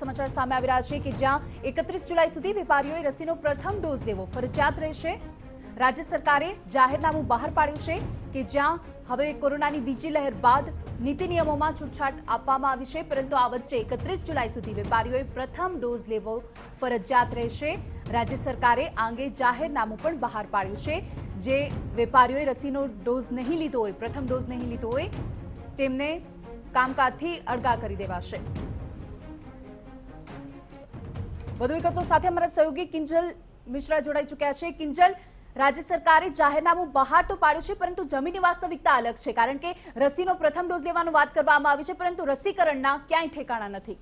સમાચાર સામે આવી રહ્યા છે કે જ્યાં 31 જુલાઈ સુધી વેપારીઓએ રસીનો પ્રથમ ડોઝ લેવો ફરજિયાત રહેશે। રાજ્ય સરકારે જાહેરનામું બહાર પાડ્યું છે કે જ્યાં હવે કોરોનાની બીજી લહેર બાદ નીતિ નિયમોમાં છૂટછાટ આપવામાં આવી છે, પરંતુ આ વચ્ચે 31 જુલાઈ સુધી વેપારીઓએ પ્રથમ ડોઝ લેવો ફરજિયાત રહેશે। રાજ્ય સરકારે આ અંગે જાહેરનામું પણ બહાર પાડ્યું છે। જે વેપારીઓએ રસીનો ડોઝ નહીં લીધો હોય, પ્રથમ ડોઝ નહીં લીધો હોય, તેમને કામકાજથી અળગા કરી દેવાશે। વધુ વિગતો સાથે અમારા સહયોગી કિંજલ મિશ્રા જોડાઈ ચૂક્યા છે। કિંજલ, રાજ્ય સરકારે જાહેરનામું બહાર તો પાડ્યું છે, પરંતુ જમીનની વાસ્તવિકતા અલગ છે, કારણ કે રસીનો પ્રથમ ડોઝ લેવાનું વાત કરવામાં આવી છે, પરંતુ રસીકરણના ક્યાંય ઠેકાણા નથી।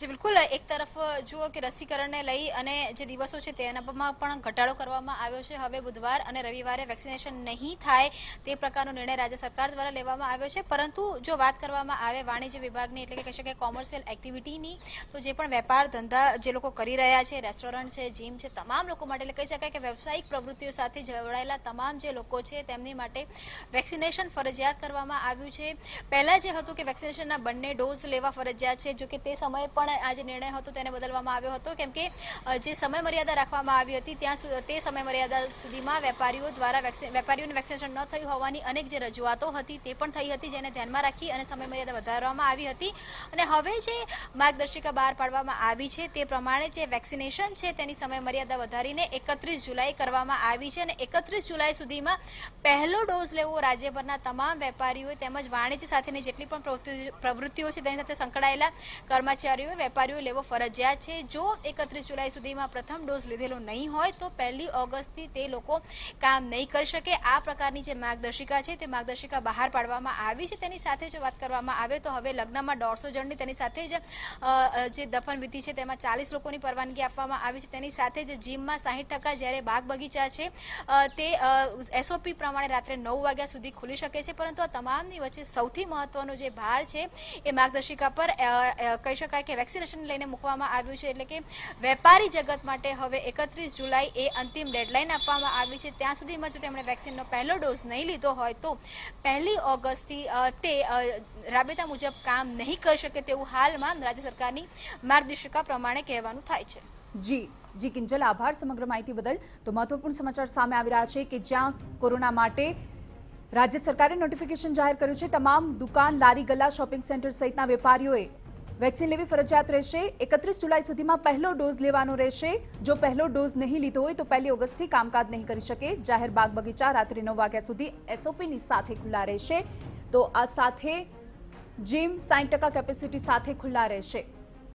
जी बिल्कुल, एक तरफ जुओ कि रसीकरण ने लई अने जे दिवसों छे तेनामां पण घटाड़ो करवामां आव्यो छे। हवे बुधवार अने रविवारे वेक्सिनेशन नहीं थाय ते प्रकारनो निर्णय राज्य सरकार द्वारा लेवामां आव्यो छे, परंतु जो बात करवामां आवे वाणिज्य विभागनी एटले के कही शकाय कॉमर्शियल एक्टिविटीनी, तो जे पण वेपार धंधा जे लोको करी रह्या छे, रेस्टोरंट छे, जीम छे, तमाम लोको माटे एटले कही शकाय के व्यावसायिक प्रवृत्तिओ साथे जोडायेला तमाम जे लोको छे तेमनी माटे वेक्सिनेशन फरजियात करवामां आव्युं छे। पहेला जे हतुं के वेक्सिनेशनना बंने डोज लेवा फरजियात छे, जो के ते समये आज निर्णय होतो तेने बदलवामां आव्यो होतो, केम के जे समय मर्यादा राखवामां आवी हती ते समय मर्यादा सुधीमां वेपारीओ द्वारा वेपारीओने वेक्सिनेशन न थयुं होवानी अनेक जे रजूआतो हती ते पण थई हती, जेने ध्यानमां राखी अने समय मर्यादा वधारवामां आवी हती। अने हवे जे मार्गदर्शिका बहार पाडवामां आवी छे ते प्रमाणे जे वेक्सिनेशन छे तेनी समय मर्यादा वधारीने 31 जुलाई करवामां आवी छे अने 31 जुलाई सुधीमां पहेलो डोज लेवो राज्यभरना तमाम वेपारीओ તેમજ વાણિજ્ય સાથેની જેટલી પણ પ્રવૃત્તિઓ છે તેની સાથે સંકળાયેલા કર્મચારીઓ વેપારીઓ લેવો ફરજિયાત છે। જો 31 જુલાઈ સુધીમાં પ્રથમ ડોઝ લીધેલો નહીં હોય તો 1 ઓગસ્ટથી તે લોકો કામ નહીં કરી શકે। આ પ્રકારની જે માર્ગદર્શિકા છે તે માર્ગદર્શિકા બહાર પાડવામાં આવી છે। તેની સાથે જો વાત કરવામાં આવે તો હવે લગ્નમાં 150 જણની, તેની સાથે જ જે દફન વિધિ છે તેમાં 40 લોકોની પરવાનગી આપવામાં આવી છે, તેની સાથે જ જીમમાં 60%, જ્યારે બાગ બગીચા છે તે એસઓપી પ્રમાણે રાત્રે 9 વાગ્યા સુધી ખુલી શકે છે। પરંતુ આ તમામની વચ્ચે સૌથી મહત્વનો જે ભાર છે એ માર્ગદર્શિકા પર કહી શકાય કે વેક્સિનેશન લઈને મૂકવામાં આવ્યું છે, એટલે કે વેપારી જગત માટે હવે 31 જુલાઈ એ અંતિમ ડેડલાઈન આપવામાં આવી છે। ત્યાં સુધીમાં જો તેમણે વેક્સિનનો પહેલો ડોઝ નહીં લીધો હોય તો 1 ઓગસ્ટથી તે રાબેતા મુજબ કામ નહીં કરી શકે તેવું હાલમાં રાજ્ય સરકારની માર્ગદર્શિકા પ્રમાણે કહેવાનું થાય છે। જી કિંજલ, આભાર સમગ્ર માહિતી બદલ। તો મહત્વપૂર્ણ સમાચાર સામે આવી રહ્યા છે કે જ્યાં કોરોના માટે રાજ્ય સરકારે નોટિફિકેશન જાહેર કર્યું છે। તમામ દુકાન, લારી, ગલ્લા, શોપિંગ સેન્ટર સહિતના વેપારીઓએ વેક્સિન લેવી ફરજિયાત રહેશે। 31 જુલાઈ સુધીમાં પહેલો ડોઝ લેવાનો રહેશે। જો પહેલો ડોઝ નહીં લીધો હોય તો 1 ઓગસ્ટથી કામકાજ નહીં કરી શકે। જાહેર બાગ બગીચા રાત્રે 9 વાગ્યા સુધી એસઓપીની સાથે ખુલ્લા રહેશે। તો આ સાથે જીમ 60% કેપેસિટી સાથે ખુલ્લા રહેશે।